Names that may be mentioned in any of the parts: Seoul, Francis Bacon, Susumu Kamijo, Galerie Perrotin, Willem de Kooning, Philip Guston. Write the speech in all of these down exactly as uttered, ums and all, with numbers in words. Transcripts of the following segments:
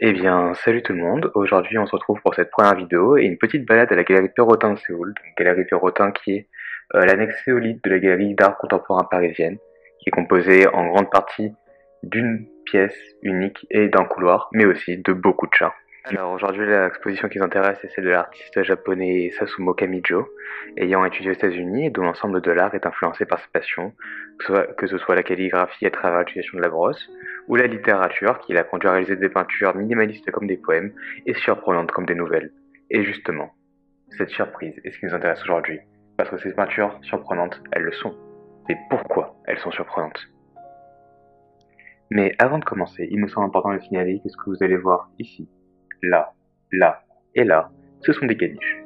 Eh bien, salut tout le monde, aujourd'hui on se retrouve pour cette première vidéo et une petite balade à la Galerie Perrotin de Séoul, donc Galerie Perrotin qui est euh, l'annexe séolite de la Galerie d'art contemporain parisienne, qui est composée en grande partie d'une pièce unique et d'un couloir, mais aussi de beaucoup de chats. Alors aujourd'hui l'exposition qui nous intéresse est celle de l'artiste japonais Susumu Kamijo, ayant étudié aux États-Unis et dont l'ensemble de l'art est influencé par ses passions, que ce soit, que ce soit la calligraphie à travers l'utilisation de la brosse, ou la littérature qui l'a conduit à réaliser des peintures minimalistes comme des poèmes et surprenantes comme des nouvelles. Et justement, cette surprise est ce qui nous intéresse aujourd'hui, parce que ces peintures surprenantes, elles le sont. Mais pourquoi elles sont surprenantes ? Mais avant de commencer, il me semble important de signaler que ce que vous allez voir ici, là, là et là, ce sont des caniches.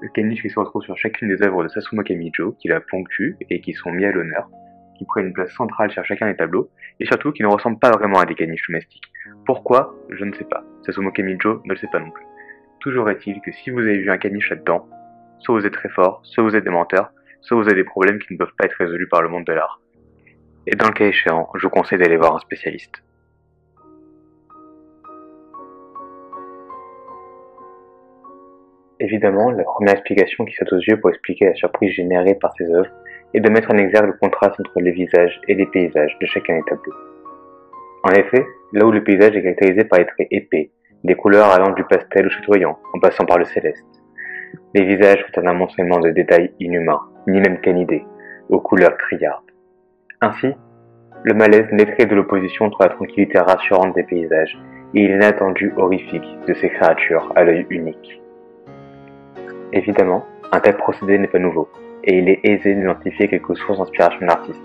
Des caniches qui se retrouvent sur chacune des œuvres de Susumu Kamijo, qui la ponctuent et qui sont mis à l'honneur, qui prennent une place centrale sur chacun des tableaux, et surtout qui ne ressemblent pas vraiment à des caniches domestiques. Pourquoi? Je ne sais pas. Susumu Kamijo ne le sait pas non plus. Toujours est-il que si vous avez vu un caniche là-dedans, soit vous êtes très fort, soit vous êtes des menteurs, soit vous avez des problèmes qui ne peuvent pas être résolus par le monde de l'art. Et dans le cas échéant, je vous conseille d'aller voir un spécialiste. Évidemment, la première explication qui saute aux yeux pour expliquer la surprise générée par ces œuvres est de mettre en exergue le contraste entre les visages et les paysages de chacun des tableaux. En effet, là où le paysage est caractérisé par des traits épais, des couleurs allant du pastel au chatoyant, en passant par le céleste, les visages sont un amoncellement de détails inhumains, ni même canidés, aux couleurs criardes. Ainsi, le malaise naîtrait de l'opposition entre la tranquillité rassurante des paysages et l'inattendu horrifique de ces créatures à l'œil unique. Évidemment, un tel procédé n'est pas nouveau, et il est aisé d'identifier quelques sources d'inspiration de l'artiste.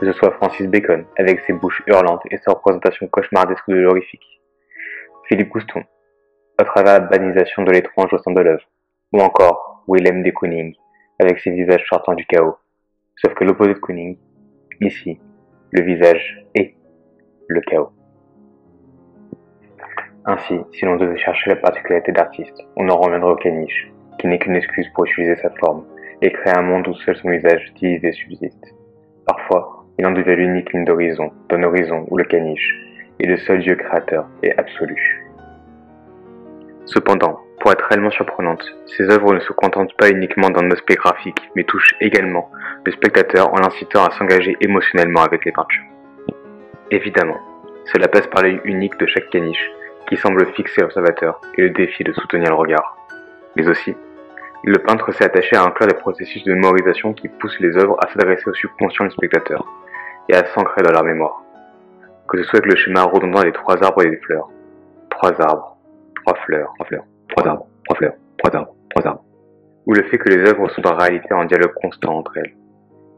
Que ce soit Francis Bacon, avec ses bouches hurlantes et sa représentation cauchemardesque de l'horrifique, Philip Guston, à travers la banalisation de l'étrange au sein de l'œuvre, ou encore Willem de Kooning, avec ses visages sortant du chaos. Sauf que l'opposé de Kooning, ici, le visage est le chaos. Ainsi, si l'on devait chercher la particularité d'artiste, on en reviendrait au caniche, qui n'est qu'une excuse pour utiliser sa forme, et créer un monde où seul son visage stylisé subsiste. Parfois, il en devient l'unique ligne d'horizon, d'un horizon où le caniche est le seul dieu créateur et absolu. Cependant, pour être réellement surprenante, ces œuvres ne se contentent pas uniquement d'un aspect graphique, mais touchent également le spectateur en l'incitant à s'engager émotionnellement avec les peintures. Évidemment, cela passe par l'œil unique de chaque caniche, qui semble fixer l'observateur et le défi de soutenir le regard. Mais aussi, le peintre s'est attaché à inclure des processus de mémorisation qui poussent les œuvres à s'adresser au subconscient du spectateur et à s'ancrer dans leur mémoire. Que ce soit avec le schéma redondant des trois arbres et des fleurs. Trois arbres, trois fleurs, trois fleurs, trois arbres, trois fleurs, trois arbres, trois arbres. Ou le fait que les œuvres sont en réalité en dialogue constant entre elles,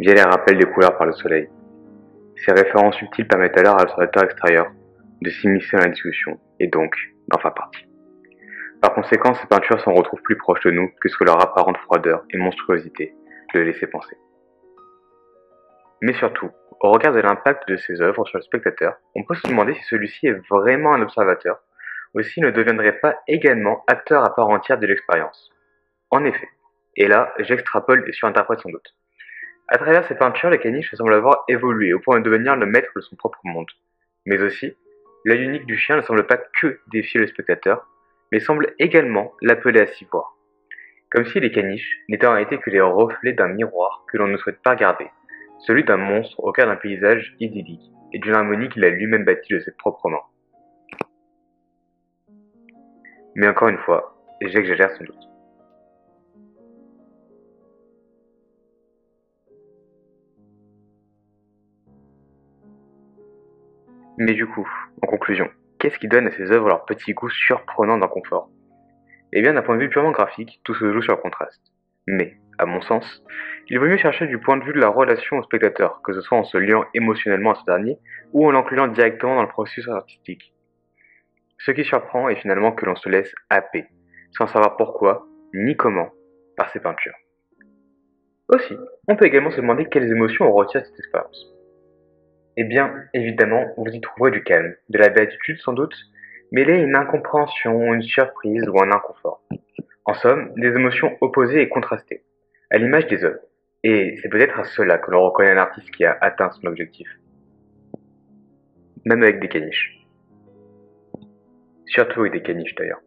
via les rappels des couleurs par le soleil. Ces références subtiles permettent alors à l'observateur extérieur de s'immiscer dans la discussion et donc d'en faire partie. Par conséquent, ces peintures s'en retrouvent plus proches de nous que ce que leur apparente froideur et monstruosité le laissaient penser. Mais surtout, au regard de l'impact de ces œuvres sur le spectateur, on peut se demander si celui-ci est vraiment un observateur, ou s'il ne deviendrait pas également acteur à part entière de l'expérience. En effet, et là, j'extrapole et surinterprète sans doute. À travers ces peintures, le caniche semble avoir évolué au point de devenir le maître de son propre monde. Mais aussi, l'œil unique du chien ne semble pas que défier le spectateur, mais semble également l'appeler à s'y voir. Comme si les caniches n'étaient en réalité que les reflets d'un miroir que l'on ne souhaite pas regarder, celui d'un monstre au cœur d'un paysage idyllique et d'une harmonie qu'il a lui-même bâtie de ses propres mains. Mais encore une fois, j'exagère sans doute. Mais du coup, en conclusion, qu'est-ce qui donne à ces œuvres leur petit goût surprenant d'inconfort? Eh bien, d'un point de vue purement graphique, tout se joue sur le contraste. Mais, à mon sens, il vaut mieux chercher du point de vue de la relation au spectateur, que ce soit en se liant émotionnellement à ce dernier, ou en l'incluant directement dans le processus artistique. Ce qui surprend est finalement que l'on se laisse happer, sans savoir pourquoi, ni comment, par ces peintures. Aussi, on peut également se demander quelles émotions on retire de cette expérience. Eh bien, évidemment, vous y trouverez du calme, de la béatitude sans doute, mêlée à une incompréhension, une surprise ou un inconfort. En somme, des émotions opposées et contrastées, à l'image des œuvres. Et c'est peut-être à cela que l'on reconnaît un artiste qui a atteint son objectif. Même avec des caniches. surtout avec des caniches d'ailleurs.